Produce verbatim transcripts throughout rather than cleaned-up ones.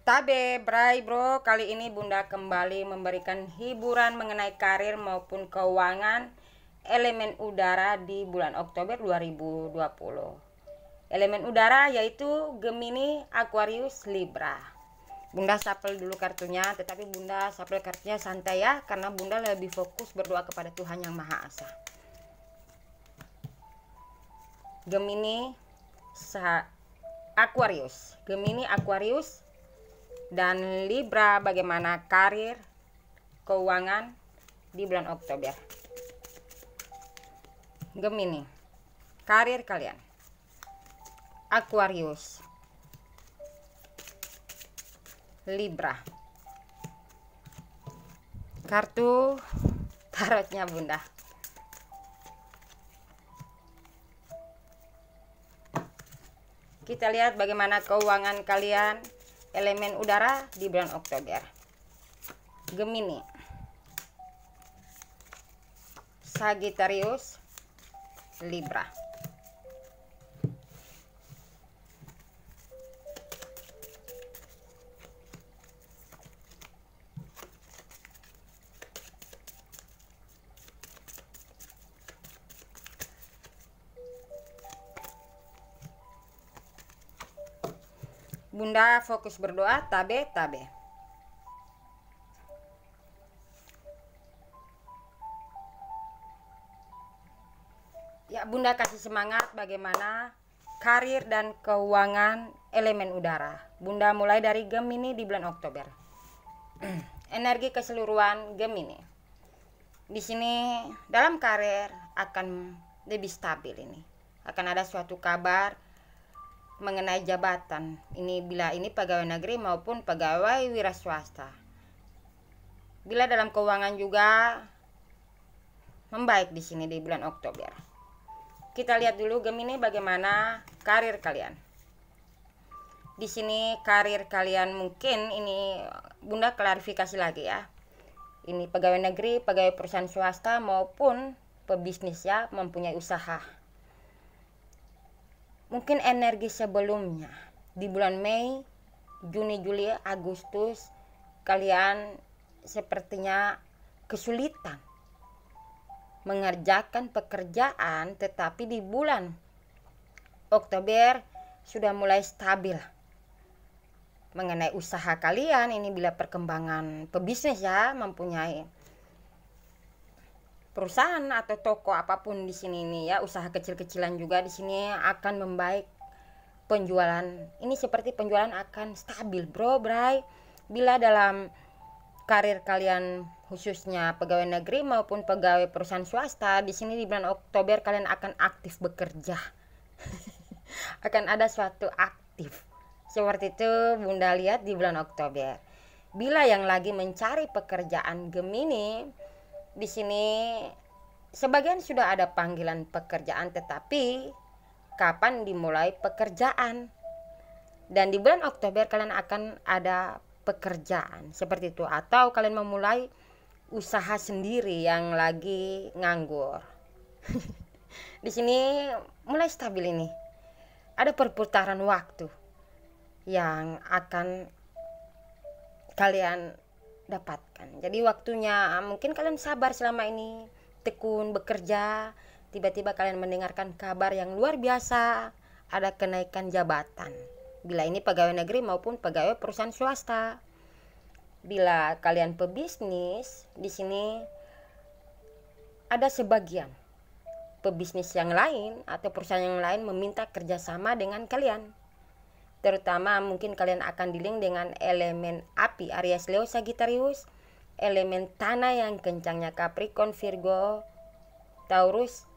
Tabe, Bray, Bro. Kali ini Bunda kembali memberikan hiburan mengenai karir maupun keuangan elemen udara di bulan Oktober dua ribu dua puluh. Elemen udara yaitu Gemini, Aquarius, Libra. Bunda sapel dulu kartunya, tetapi Bunda sapel kartunya santai ya, karena Bunda lebih fokus berdoa kepada Tuhan Yang Maha Esa. Gemini, Aquarius, Gemini, Aquarius, dan Libra, bagaimana karir, keuangan di bulan Oktober. Gemini, karir kalian. Aquarius, Libra. Kartu tarotnya Bunda. Kita lihat bagaimana keuangan kalian elemen udara di bulan Oktober. Gemini, Sagittarius, Libra. Bunda fokus berdoa, tabe, tabe. Ya, Bunda kasih semangat bagaimana karir dan keuangan elemen udara. Bunda mulai dari Gemini di bulan Oktober. Energi keseluruhan Gemini. Di sini dalam karir akan lebih stabil ini. Akan ada suatu kabar mengenai jabatan ini, bila ini pegawai negeri maupun pegawai wira swasta. Bila dalam keuangan juga membaik di sini di bulan Oktober. Kita lihat dulu Gemini bagaimana karir kalian. Di sini karir kalian mungkin ini Bunda klarifikasi lagi ya. Ini pegawai negeri, pegawai perusahaan swasta maupun pebisnis ya, mempunyai usaha. Mungkin energi sebelumnya di bulan Mei, Juni, Juli, Agustus kalian sepertinya kesulitan mengerjakan pekerjaan, tetapi di bulan Oktober sudah mulai stabil mengenai usaha kalian. Ini bila perkembangan pebisnis ya, mempunyai perusahaan atau toko apapun di sini nih ya, usaha kecil-kecilan juga di sini akan membaik penjualan. Ini seperti penjualan akan stabil, Bro, Bray. Bila dalam karir kalian khususnya pegawai negeri maupun pegawai perusahaan swasta, di sini di bulan Oktober kalian akan aktif bekerja. Akan ada suatu aktif. Seperti itu Bunda lihat di bulan Oktober. Bila yang lagi mencari pekerjaan Gemini, di sini sebagian sudah ada panggilan pekerjaan, tetapi kapan dimulai pekerjaan? Dan di bulan Oktober kalian akan ada pekerjaan seperti itu, atau kalian memulai usaha sendiri yang lagi nganggur. Di sini mulai stabil ini. Ada perputaran waktu yang akan kalian dapatkan. Jadi waktunya mungkin kalian sabar selama ini, tekun bekerja, tiba-tiba kalian mendengarkan kabar yang luar biasa, ada kenaikan jabatan. Bila ini pegawai negeri maupun pegawai perusahaan swasta. Bila kalian pebisnis, di sini ada sebagian pebisnis yang lain atau perusahaan yang lain meminta kerjasama dengan kalian. Terutama mungkin kalian akan dilink dengan elemen api Aries, Leo, Sagittarius, elemen tanah yang kencangnya Capricorn, Virgo, Taurus,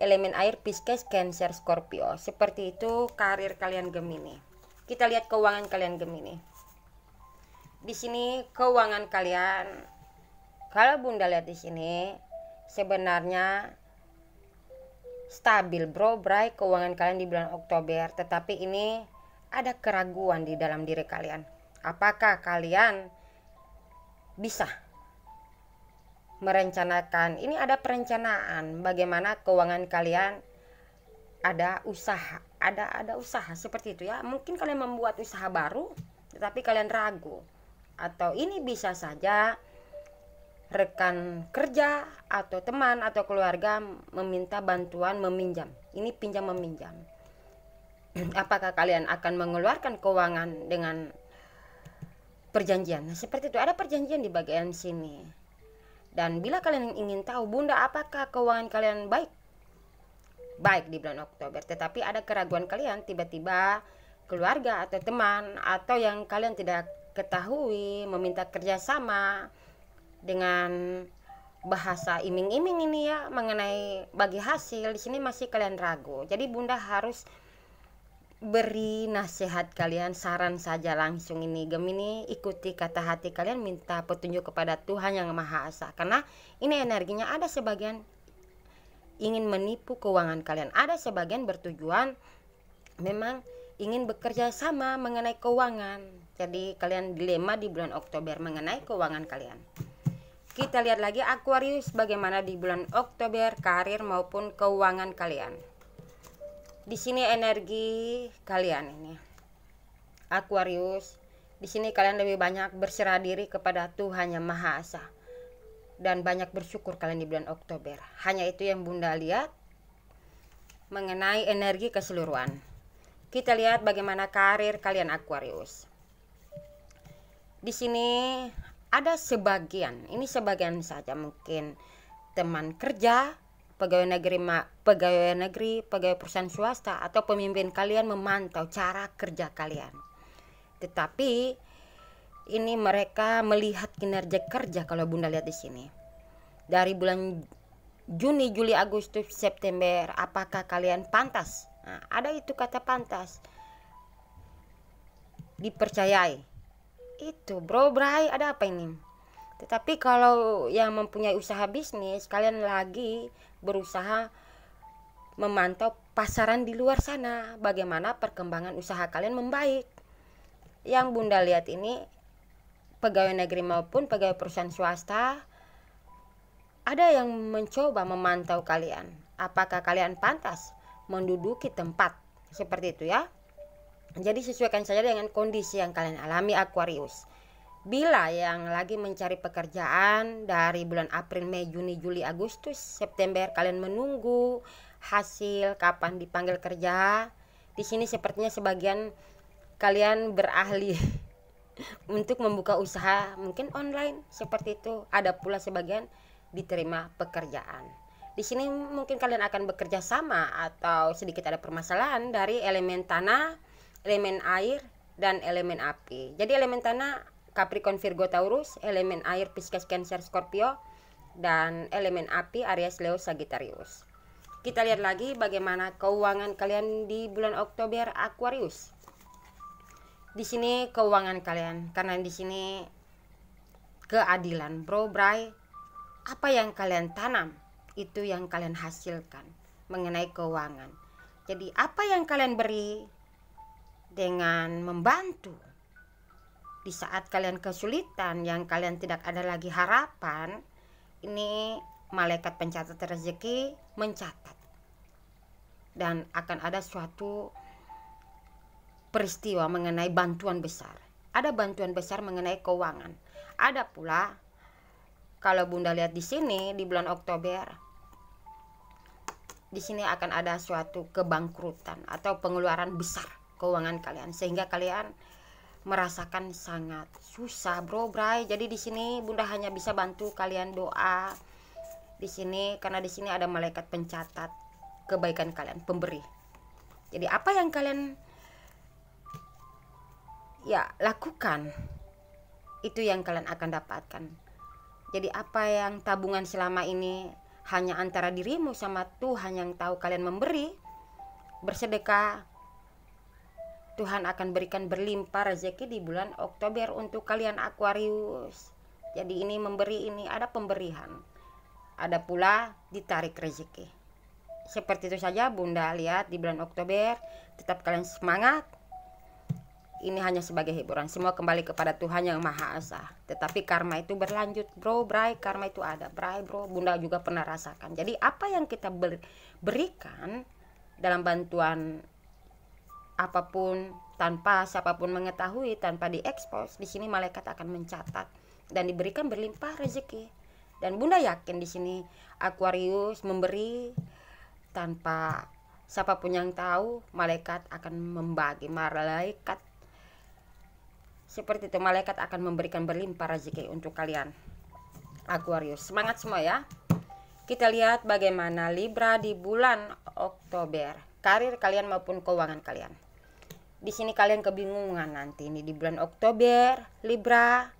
elemen air Pisces, Cancer, Scorpio. Seperti itu karir kalian Gemini. Kita lihat keuangan kalian Gemini. Di sini keuangan kalian, kalau Bunda lihat di sini sebenarnya stabil, Bro, Bray, keuangan kalian di bulan Oktober, tetapi ini ada keraguan di dalam diri kalian. Apakah kalian bisa merencanakan? Ini ada perencanaan bagaimana keuangan kalian, ada usaha, ada ada usaha seperti itu ya. Mungkin kalian membuat usaha baru tetapi kalian ragu, atau ini bisa saja rekan kerja atau teman atau keluarga meminta bantuan meminjam. Ini pinjam meminjam. Apakah kalian akan mengeluarkan keuangan dengan perjanjian? Nah, seperti itu, ada perjanjian di bagian sini. Dan bila kalian ingin tahu, Bunda, apakah keuangan kalian baik? Baik di bulan Oktober, tetapi ada keraguan kalian, tiba-tiba keluarga atau teman atau yang kalian tidak ketahui meminta kerjasama dengan bahasa iming-iming ini ya, mengenai bagi hasil. Di sini masih kalian ragu. Jadi Bunda harus beri nasihat kalian, saran saja langsung ini Gemini, ikuti kata hati kalian, minta petunjuk kepada Tuhan Yang Maha Esa, karena ini energinya ada sebagian ingin menipu keuangan kalian, ada sebagian bertujuan memang ingin bekerja sama mengenai keuangan. Jadi kalian dilema di bulan Oktober mengenai keuangan kalian. Kita lihat lagi Aquarius, bagaimana di bulan Oktober karir maupun keuangan kalian. Di sini energi kalian ini Aquarius, di sini kalian lebih banyak berserah diri kepada Tuhan Yang Maha Esa dan banyak bersyukur kalian di bulan Oktober. Hanya itu yang Bunda lihat mengenai energi keseluruhan. Kita lihat bagaimana karir kalian Aquarius. Di sini ada sebagian, ini sebagian saja mungkin teman kerja, pegawai negeri, pegawai negeri, pegawai perusahaan swasta atau pemimpin kalian memantau cara kerja kalian. Tetapi ini mereka melihat kinerja kerja kalau Bunda lihat di sini. Dari bulan Juni, Juli, Agustus, September, apakah kalian pantas? Nah, ada itu kata pantas. Dipercayai. Itu bro, bray, ada apa ini? Tetapi kalau yang mempunyai usaha bisnis, kalian lagi berusaha memantau pasaran di luar sana, bagaimana perkembangan usaha kalian membaik. Yang Bunda lihat ini pegawai negeri maupun pegawai perusahaan swasta, ada yang mencoba memantau kalian, apakah kalian pantas menduduki tempat seperti itu ya. Jadi sesuaikan saja dengan kondisi yang kalian alami Aquarius. Bila yang lagi mencari pekerjaan dari bulan April, Mei, Juni, Juli, Agustus, September kalian menunggu hasil kapan dipanggil kerja. Di sini sepertinya sebagian kalian berahli untuk membuka usaha mungkin online seperti itu. Ada pula sebagian diterima pekerjaan. Di sini mungkin kalian akan bekerja sama atau sedikit ada permasalahan dari elemen tanah, elemen air, dan elemen api. Jadi elemen tanah Capricorn, Virgo, Taurus, elemen air Pisces, Cancer, Scorpio, dan elemen api Aries, Leo, Sagittarius. Kita lihat lagi bagaimana keuangan kalian di bulan Oktober Aquarius. Di sini keuangan kalian, karena di sini keadilan, bro, bray. Apa yang kalian tanam itu yang kalian hasilkan mengenai keuangan. Jadi apa yang kalian beri dengan membantu di saat kalian kesulitan, yang kalian tidak ada lagi harapan, ini malaikat pencatat rezeki mencatat. Dan akan ada suatu peristiwa mengenai bantuan besar. Ada bantuan besar mengenai keuangan. Ada pula, kalau Bunda lihat di sini, di bulan Oktober, di sini akan ada suatu kebangkrutan atau pengeluaran besar keuangan kalian. Sehingga kalian merasakan sangat susah, bro, bray. Jadi di sini Bunda hanya bisa bantu kalian doa di sini, karena di sini ada malaikat pencatat kebaikan kalian, pemberi. Jadi apa yang kalian ya lakukan itu yang kalian akan dapatkan. Jadi apa yang tabungan selama ini hanya antara dirimu sama Tuhan yang tahu, kalian memberi, bersedekah, Tuhan akan berikan berlimpah rezeki di bulan Oktober untuk kalian Aquarius. Jadi ini memberi, ini ada pemberian. Ada pula ditarik rezeki. Seperti itu saja Bunda lihat di bulan Oktober. Tetap kalian semangat. Ini hanya sebagai hiburan. Semua kembali kepada Tuhan Yang Maha Esa. Tetapi karma itu berlanjut, bro, bray. Karma itu ada, bray, bro. Bunda juga pernah rasakan. Jadi apa yang kita berikan dalam bantuan apapun tanpa siapapun mengetahui, tanpa diekspos. Di sini malaikat akan mencatat dan diberikan berlimpah rezeki. Dan Bunda yakin di sini Aquarius memberi tanpa siapapun yang tahu, malaikat akan membagi. Malaikat seperti itu, malaikat akan memberikan berlimpah rezeki untuk kalian Aquarius. Semangat semua ya. Kita lihat bagaimana Libra di bulan Oktober, karir kalian maupun keuangan kalian. Di sini kalian kebingungan nanti ini di bulan Oktober Libra,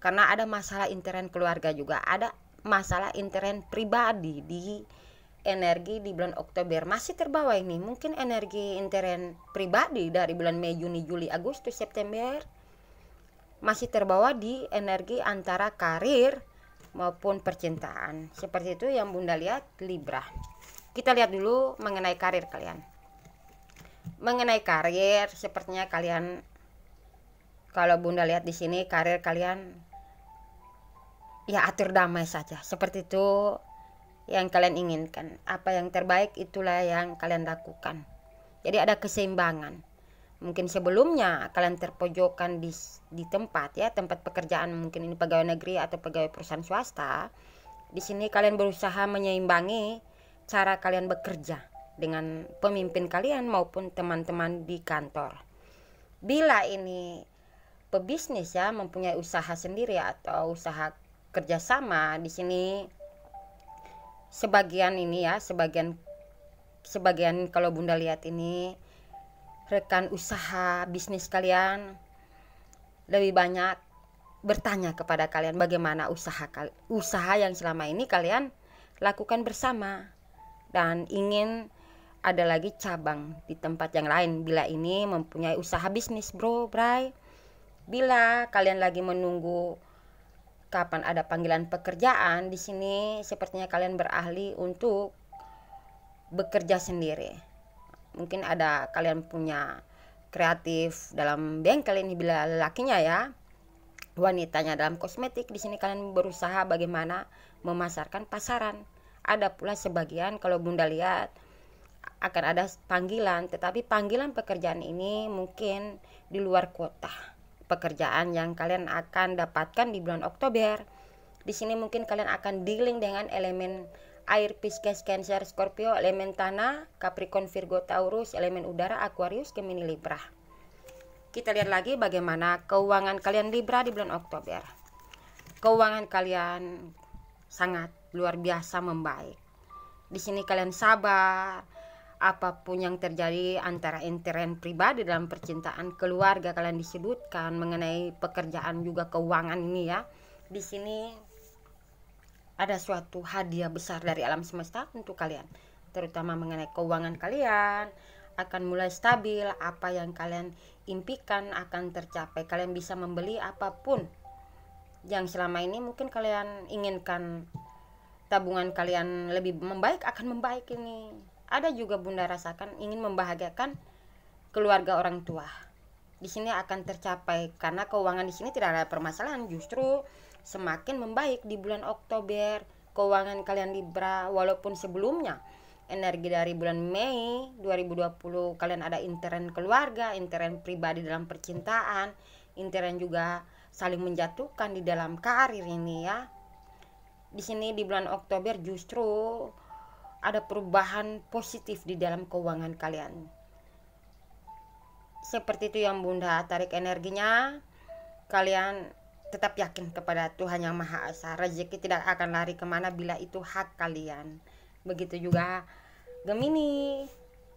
karena ada masalah intern keluarga, juga ada masalah intern pribadi di energi di bulan Oktober. Masih terbawa ini, mungkin energi intern pribadi dari bulan Mei, Juni, Juli, Agustus, September masih terbawa di energi antara karir maupun percintaan. Seperti itu yang Bunda lihat Libra. Kita lihat dulu mengenai karir kalian. Mengenai karir, sepertinya kalian, kalau Bunda lihat di sini karir kalian ya atur damai saja. Seperti itu yang kalian inginkan. Apa yang terbaik itulah yang kalian lakukan. Jadi ada keseimbangan. Mungkin sebelumnya kalian terpojokkan di, di tempat ya, tempat pekerjaan, mungkin ini pegawai negeri atau pegawai perusahaan swasta. Di sini kalian berusaha menyeimbangi cara kalian bekerja dengan pemimpin kalian maupun teman-teman di kantor. Bila ini pebisnis ya, mempunyai usaha sendiri atau usaha kerjasama, di sini sebagian ini ya, sebagian sebagian kalau Bunda lihat ini rekan usaha bisnis kalian lebih banyak bertanya kepada kalian bagaimana usaha usaha yang selama ini kalian lakukan bersama, dan ingin ada lagi cabang di tempat yang lain. Bila ini mempunyai usaha bisnis bro, bray, bila kalian lagi menunggu kapan ada panggilan pekerjaan, di sini sepertinya kalian berahli untuk bekerja sendiri. Mungkin ada kalian punya kreatif dalam bengkel ini bila lelakinya ya, wanitanya dalam kosmetik. Di sini kalian berusaha bagaimana memasarkan pasaran. Ada pula sebagian kalau Bunda lihat akan ada panggilan, tetapi panggilan pekerjaan ini mungkin di luar kota pekerjaan yang kalian akan dapatkan di bulan Oktober. Di sini mungkin kalian akan dealing dengan elemen air, Pisces, Cancer, Scorpio, elemen tanah, Capricorn, Virgo, Taurus, elemen udara, Aquarius, Gemini, Libra. Kita lihat lagi bagaimana keuangan kalian Libra di bulan Oktober. Keuangan kalian sangat luar biasa membaik. Di sini kalian sabar, apapun yang terjadi antara intern pribadi dalam percintaan, keluarga kalian disudutkan, mengenai pekerjaan juga keuangan ini ya. Di sini ada suatu hadiah besar dari alam semesta untuk kalian, terutama mengenai keuangan kalian akan mulai stabil. Apa yang kalian impikan akan tercapai. Kalian bisa membeli apapun yang selama ini mungkin kalian inginkan. Tabungan kalian lebih membaik, akan membaik ini. Ada juga Bunda rasakan ingin membahagiakan keluarga orang tua. Di sini akan tercapai karena keuangan di sini tidak ada permasalahan, justru semakin membaik di bulan Oktober keuangan kalian Libra. Walaupun sebelumnya energi dari bulan Mei dua ribu dua puluh kalian ada intern keluarga, intern pribadi dalam percintaan, intern juga saling menjatuhkan di dalam karir ini ya. Di sini di bulan Oktober justru ada perubahan positif di dalam keuangan kalian. Seperti itu yang Bunda tarik energinya. Kalian tetap yakin kepada Tuhan Yang Maha Esa. Rezeki tidak akan lari kemana bila itu hak kalian. Begitu juga Gemini,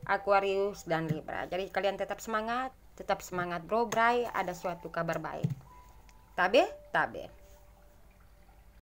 Aquarius, dan Libra. Jadi kalian tetap semangat. Tetap semangat bro, bray. Ada suatu kabar baik. Tabe, tabe.